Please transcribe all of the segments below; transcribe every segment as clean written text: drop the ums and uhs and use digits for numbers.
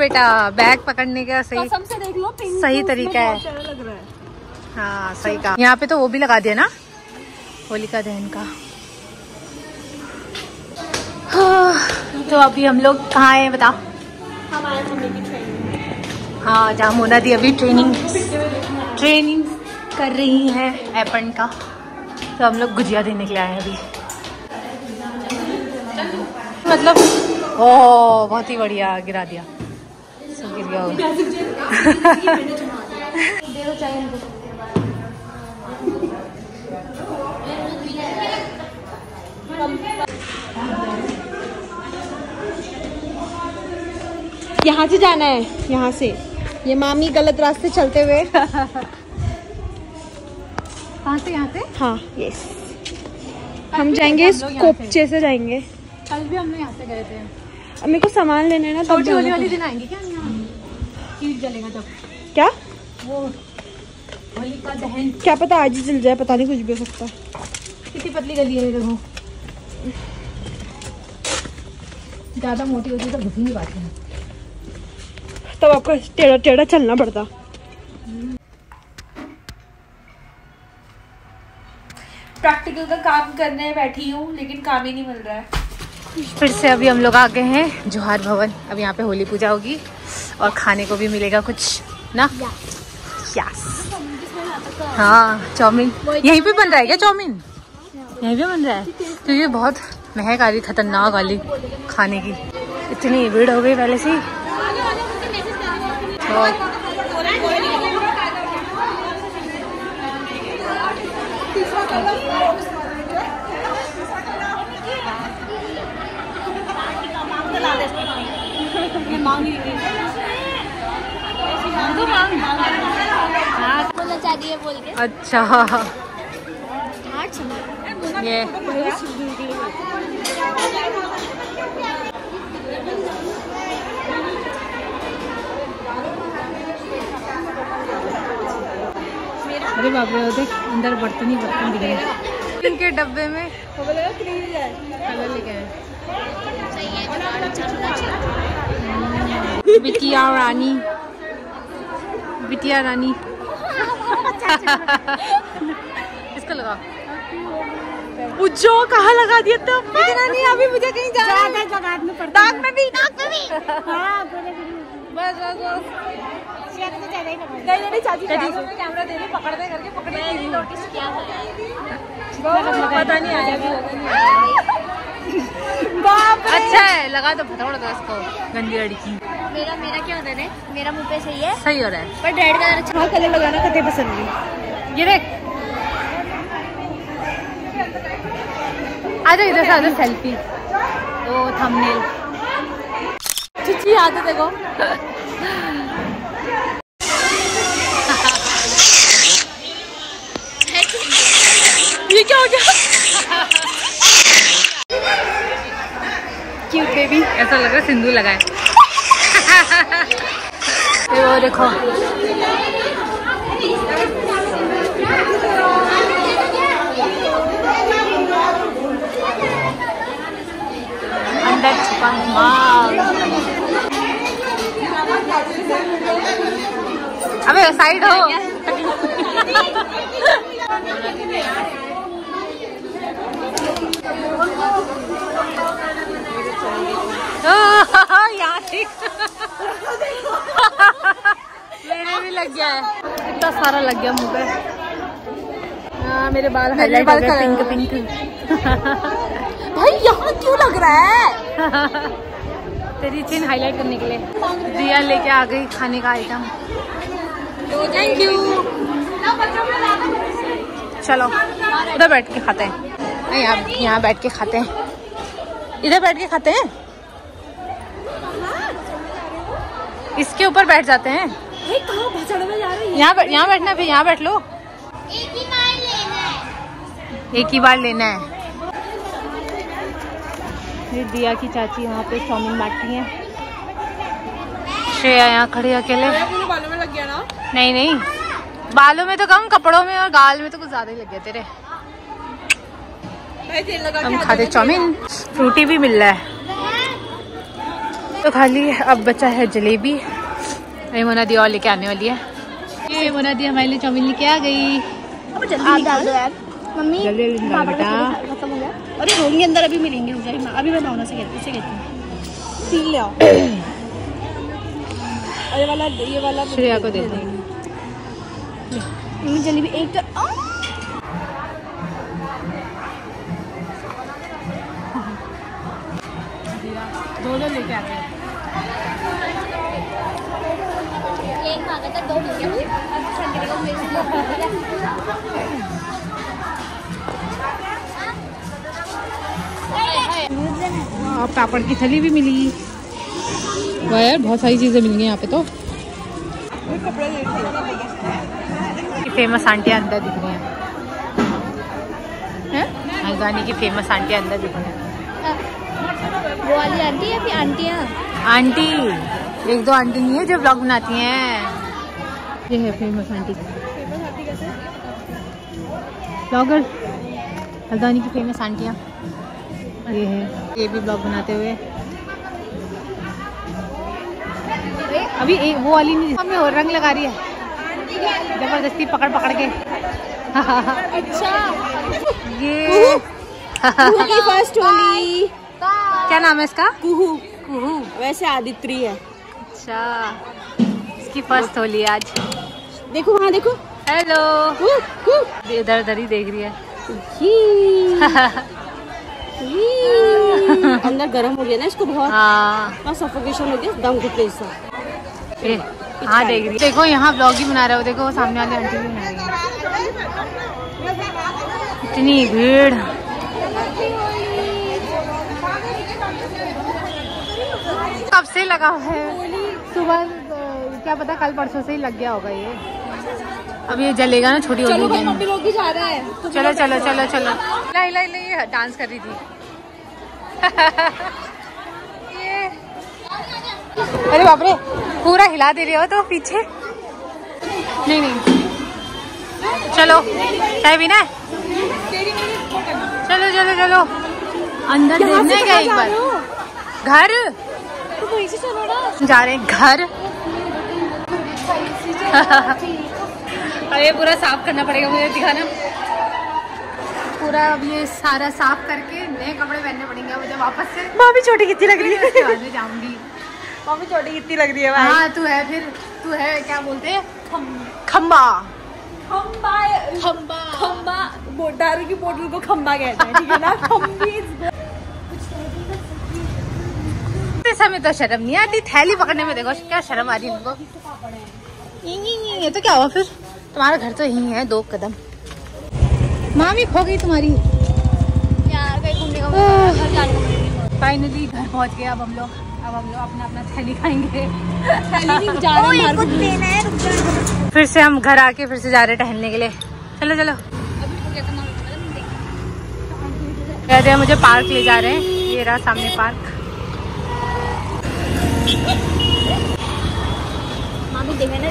बेटा बैग पकड़ने का सही कसम से देख लो, सही तरीका है, लग रहा है। हाँ सही कहा। यहाँ पे तो वो भी लगा दिया ना, होलिका दहन का। तो अभी हम लोग कहाँ हैं बताओ? हम आए मम्मी की ट्रेनिंग। हाँ जहाँ मोना दी अभी ट्रेनिंग कर रही है एपन का, तो हम लोग गुजिया देने के लिए आए हैं अभी। मतलब ओ बहुत ही बढ़िया, गिरा दिया, सब गिर गया होगा। यहाँ से जाना है, यहाँ से। ये मामी गलत रास्ते चलते हुए कहाँ से, यहाँ से? हाँ यस, हम जाएंगे कोपचे से जाएंगे। कल भी हम लोग यहाँ से गए थे। अब मेरे को सामान लेना है ना, तो होली वाले दिन आएंगे क्या? ईद जलेगा तब क्या वो होली का दहन, क्या पता आज ही जल जाए, पता नहीं, कुछ भी हो सकता है। कितनी पतली गली है, देखो ज़्यादा मोटी होती तो घुस नहीं पाती है, तब तो आपको टेढ़ा टेढ़ा चलना पड़ता। प्रैक्टिकल का काम करने बैठी हूँ लेकिन काम ही नहीं मिल रहा है। फिर से अभी हम लोग आ गए हैं जोहार भवन। अब यहाँ पे होली पूजा होगी और खाने को भी मिलेगा कुछ ना। यस हाँ चाउमीन यहीं पे बन रहा है क्या? चाउमीन यहीं पे बन रहा है, क्योंकि बहुत महक आ रही, खतरनाक वाली खाने की। इतनी भीड़ हो गई पहले से ही। अच्छा ये अरे बाप रे, देख अंदर बर्तन ही बर्तन दिख रहे हैं। इनके डब्बे में कलर लिखा है बिटिया रानी। इसको लगाओ। जो कहाँ लगा दिया तो अभी मुझे कहीं जाना है। दाग में भी, बस नहीं चाची कैमरा दे पकड़ते करके पता नहीं आया। अच्छा है लगा तो फटाफट दो इसको, गंदी लड़की। मेरा क्या होता है, मेरा मुँह पे सही है, सही हो रहा है, पर रेड कलर अच्छा कलर लगाना कतई पसंद नहीं। ये देख आजा इधर से, आजा सेल्फी तो थंबनेल चीची आते देखो। ये क्या हो गया? क्यूट बेबी, ऐसा लग रहा है सिंदूर लगाए। वो देखो अंदर छुपा है। अबे साइड हो। मेरे भी लग गया है, इतना सारा लग गया मुँह पे। मेरे बाल हाईलाइट हो गए पिंक पिंक। भाई यहाँ क्यों लग रहा है? तेरी चिन हाईलाइट करने के लिए। दिया लेके आ गई खाने का आइटम। Thank you. चलो उधर बैठ के खाते हैं, यहाँ बैठ के खाते हैं, इधर बैठ के खाते हैं, इसके ऊपर बैठ जाते हैं। यहाँ बैठना भी, यहाँ बैठ लो। एक ही बार लेना है। ये दिया की चाची यहाँ पे चाउमीन बांटती है। श्रेया यहाँ खड़ी अकेले। बालों में लग गया ना? नहीं, बालों में तो कम, कपड़ों में और गाल में तो कुछ ज्यादा ही लग गया तेरे। हम खाते चाउमीन, फ्रूटी भी मिल रहा है। तो खाली अब बचा है जलेबी। अरे मोनादी और लेके आने वाली है। ये मोनादी हमारे लिए चाउमीन लेके आ गई। मम्मी अरे रूम के अंदर अभी मिलेंगे, अभी मैं भावना से कहती हूँ अरे वाला ये वाला श्रेया को दे देंगे जलेबी एक तो। दो दो लेके आते हैं, एक मांगा था दो मिल गया। और पापड़ की थली भी मिली। वाह यार बहुत सारी चीज़ें मिल गई यहाँ पे। तो फेमस आंटियाँ अंदर दिख रही हैं। हल्द्वानी की फेमस आंटियाँ अंदर दिख रही हैं। वो वाली आंटी या फिर आंटियाँ? आंटी एक दो आंटी नहीं है जो ब्लॉग बनाती हैं। ये है फेमस आंटी। ब्लॉगर हल्द्वानी की फेमस आंटियाँ। ये है, ये भी ब्लॉग बनाते हुए। अभी वो वाली नहीं हमें और रंग लगा रही है जबरदस्ती पकड़ पकड़ के। अच्छा ये कुहू की फर्स्ट होली। क्या नाम है इसका? कुहू। कुहू वैसे आदित्री है। अच्छा इसकी फर्स्ट होली आज। देखो वहाँ देखो। हेलो इधर उधर ही देख रही है। अंदर गर्म हो गया ना इसको बहुत, सफोकेशन हो गया दम घुटने से। हाँ देख रही। देखो यहाँ ब्लॉग ही बना रहे हो। देखो वो सामने वाले आंटी भी बना रही। इतनी भीड़। कब से लगा है? सुबह क्या पता कल परसों से ही लग गया होगा ये। अब ये जलेगा ना छोटी होली। चलो चलो चलो चलो। ला ला ला डांस कर रही थी। अरे बाप रे पूरा हिला दे रहे हो तो पीछे। नहीं नहीं चलो चाय पीना है। चलो चलो चलो अंदर देखने गए एक बार। घर तो जा रहे घर। अरे पूरा साफ करना पड़ेगा मुझे, दिखाना पूरा। अब ये सारा साफ करके नए कपड़े पहनने पड़ेंगे मुझे वापस से। मामी छोटी कितनी लग रही है। जाऊंगी मम्मी छोटी कितनी लग रही है भाई। हाँ तू है फिर तू है क्या बोलते हैं खम्बा। खम्बा खम्बा खम्बा बोटारू की बोतल को खम्बा कहते हैं, ठीक है ना। खम्बी हमें तो शर्म नहीं आती। थैली पकड़ने में देखो क्या शर्म आ रही है उनको। ये तो क्या हुआ फिर, तुम्हारा घर तो यही है 2 कदम। मामी खो गई तुम्हारी यार। घूमने का फाइनली घर पहुंच गए। अब हम लोग अपना अपना थैली खाएंगे। थैली जा रहे हैं, लेना है रुक जाओ। फिर से हम घर आके फिर से जा रहे टहलने के लिए। चलो चलो कह रहे हैं मुझे पार्क ले जा रहे हैं। ये रहा सामने पार्क। मामी देखे ना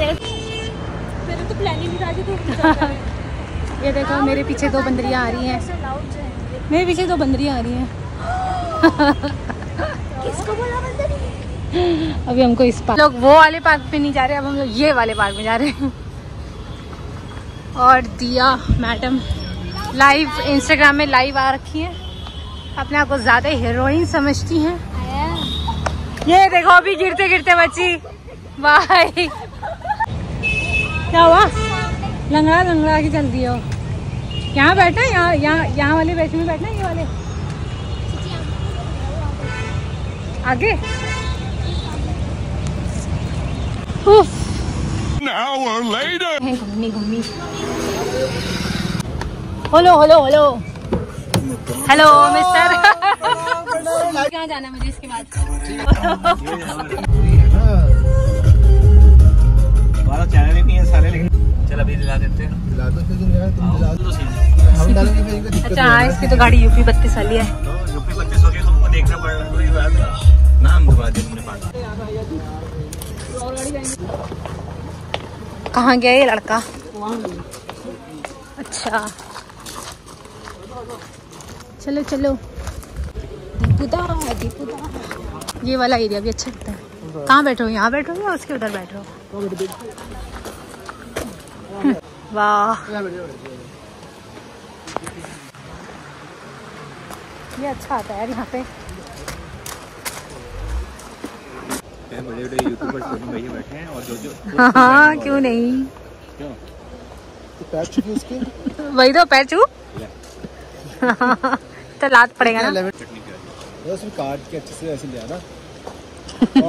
मेरे तो प्लानिंग। ये देखो मेरे पीछे 2 बंदरियाँ आ रही हैं। मेरे पीछे 2 बंदरियाँ आ रही हैं। किसको बोला बंदरी? अभी हमको इस पार्क लोग वो वाले पार्क पे नहीं जा रहे, अब हम लोग ये वाले पार्क में जा रहे हैं। और दिया मैडम लाइव इंस्टाग्राम में लाइव आ रखी है। अपने आप को ज़्यादा हीरोइन समझती हैं। ये देखो अभी गिरते गिरते बच्ची। बाय क्या हुआ? लंगड़ा लंगड़ा आगे चल दिया। यहाँ बैठना, यहाँ यहाँ यहाँ वाले बेंच में बैठना। ये वाले आगे। घूमनी घूमनी। Hello hello hello hello mister. कहाँ जाना मुझे इसके बाद? चल अभी दिला देते हैं। दिला दो फिर तुम। अच्छा हाँ इसकी तो गाड़ी UP 32 वाली है। UP 32 होगी तुमको देखना पड़ेगा। कोई बात नहीं नाम घुमा दे तुमने पार्टी। कहाँ गया ये लड़का? अच्छा चलो चलो। दीपुदा ये वाला एरिया भी अच्छा लगता है। कहाँ बैठो, यहाँ बैठो या उसके उधर बैठो? वाह ये अच्छा आता है यहाँ पे। बड़े-बड़े यूट्यूबर्स बैठे हैं और जो हाँ क्यों नहीं, वही तो पैचू तो लात पड़ेगा ना। काट के अच्छे से ऐसे लिया ना,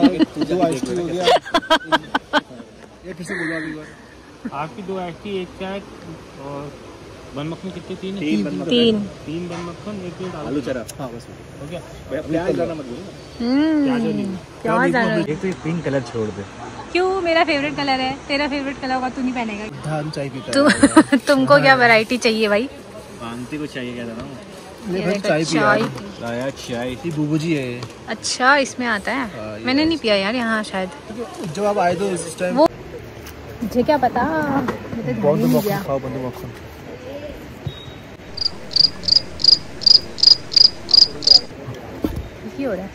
आपकी दो आइसक्रीम, एक चाट और बन मक्खन। कितने? तीन बन मक्खन, एक आलू चरा। हाँ बस हो गया। प्याज डालना मत बोलो। एक तो पिंक कलर छोड़ दे। क्यों? मेरा फेवरेट कलर है। तेरा फेवरेट कलर होगा, तू नहीं पहनेगा। धान चाहिए तुमको? क्या वैरायटी चाहिए भाई? बांधती को चाहिए क्या? चाय पी। बूबू जी है। अच्छा इसमें आता है? मैंने नहीं पिया यार यहाँ। शायद जब आप आए तो उस टाइम वो मुझे क्या पता। हो रहा है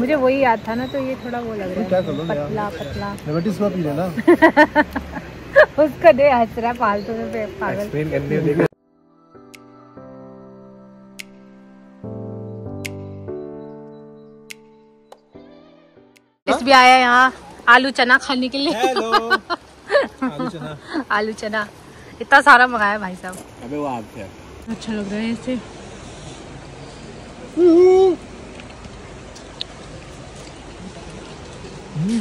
मुझे वही याद था ना, तो ये थोड़ा वो लग रहा है पतला पतला। पी लेना उसको दे हंस रहा फालतू में पागल। भी आया यहाँ आलू चना खाने के लिए। आलू चना इतना सारा मंगाया भाई साहब। अबे वो आग है। अच्छा लग रहा है इसे।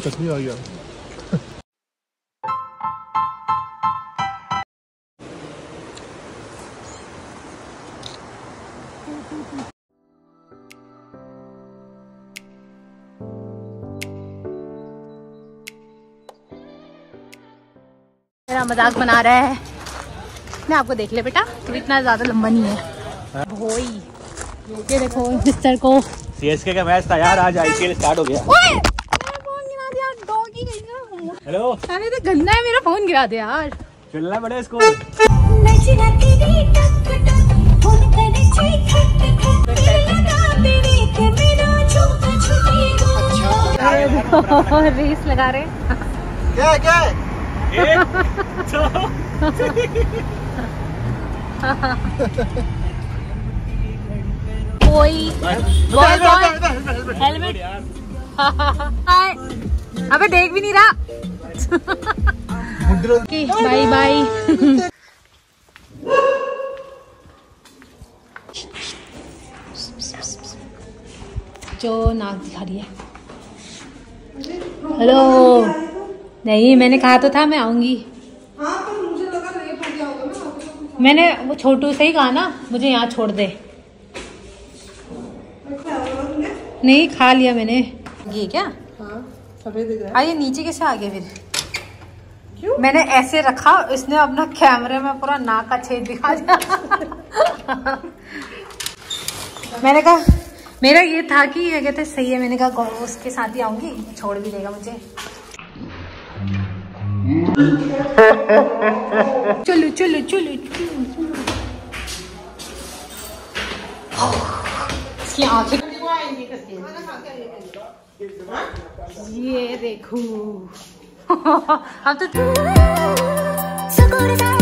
चटनी आ गया। मेरा मजाक बना रहा है। मैं आपको देख ले बेटा, तू इतना ज्यादा लंबा नहीं है भोई। ये देखो मिस्टर को सीएसके का मैच था यार, आज आईपीएल स्टार्ट हो गया। ओए फोन गिरा दिया, डॉगी गई ना। हेलो अरे तो गंदा है, मेरा फोन गिरा दे यार। चलना पड़ेगा इसको। अच्छा रेस लगा रहे क्या क्या? कोई हेलमेट। अबे देख भी नहीं रहा। Bye bye. जो नाक दिखा रही है। हेलो नहीं मैंने कहा तो था मैं आऊंगी। हाँ पर मुझे लगा लेट हो गया होगा। मैंने वो छोटू से ही कहा ना मुझे यहाँ छोड़ दे। नहीं खा लिया मैंने। ये क्या? हाँ सफेद दिख रहा है। आइए नीचे कैसे आ गया फिर? क्यों? मैंने ऐसे रखा, इसने अपना कैमरे में पूरा नाक का छेद दिखा दिया। मैंने कहा मेरा ये था कि ये कहते सही है। मैंने कहा गौरव उसके साथ ही आऊंगी, छोड़ भी देगा मुझे। चलो चलो चलो इसकी आंखें। ये देखो अब तो